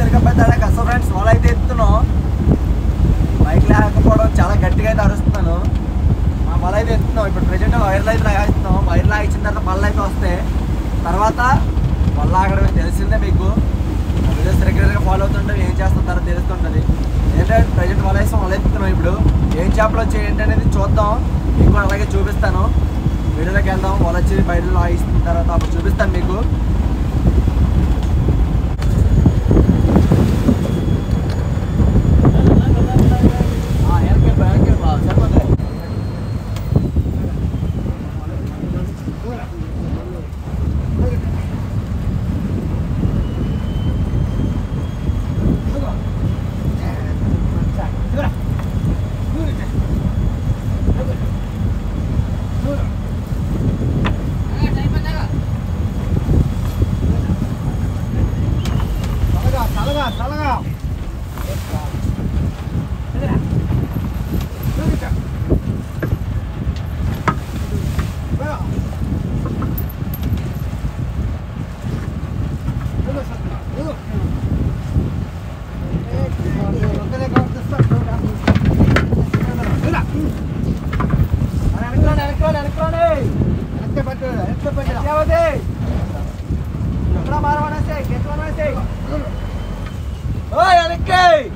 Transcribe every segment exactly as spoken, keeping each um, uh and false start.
తిరగబడ్డాక so friends solo అయితే ఎత్తున్నాం, bike లేకపోవడం చాలా గట్టిగా అయితే అరుస్తున్నాను. ఆ వల అయితే ఎత్తున్నాం, ఇప్పుడు ప్రజెంట్ వైర్లు అయితే లాగేస్తున్నాం. వైర్లు లాగించిన తర్వాత మళ్ళీ అయితే వస్తే తర్వాత వల్ల లాగడమే తెలిసిందే మీకు. వీడియోస్ రెగ్యులర్గా ఫాలో అవుతుంటే ఏం చేస్తున్న తర్వాత తెలుస్తుంటుంది. ఏంటంటే ప్రజెంట్ వల వేసాం, వల ఎత్తున్నాం. ఇప్పుడు ఏం చేపలు వచ్చాయి ఏంటనేది చూద్దాం, మీకు అలాగే చూపిస్తాను. వీడియోలోకి వెళ్దాం, వల వచ్చి బయట లాగిస్తున్న తర్వాత అప్పుడు చూపిస్తాను మీకు. Hey, Anakin!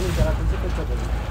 राहील त्याला तुमची कच्चा झाली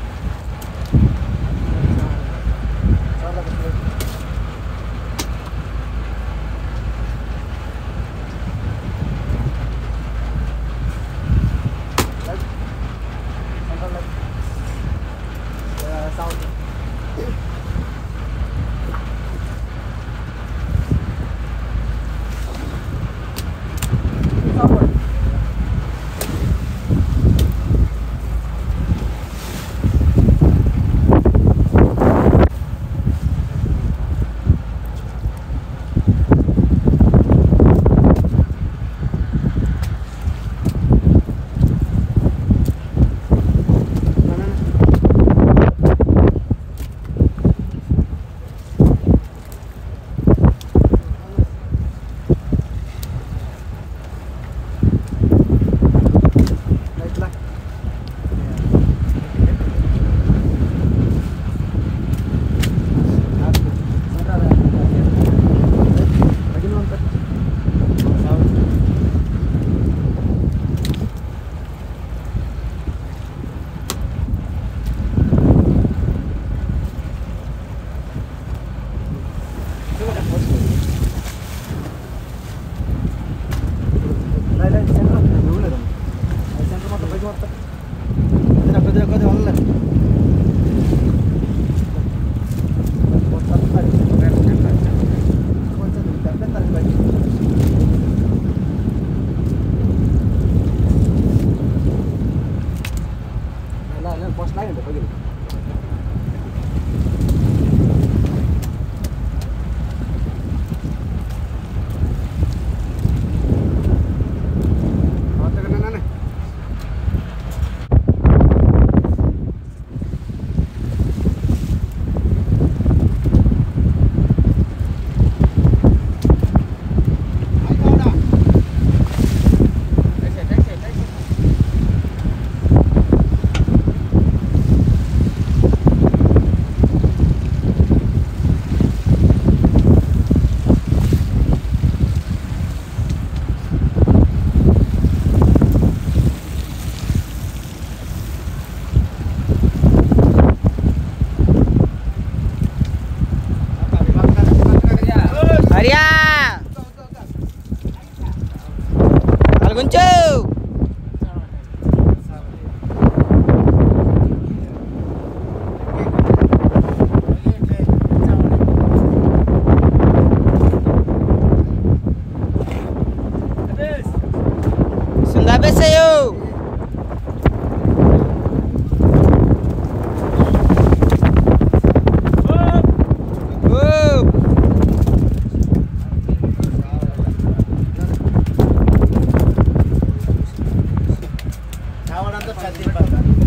Gracias.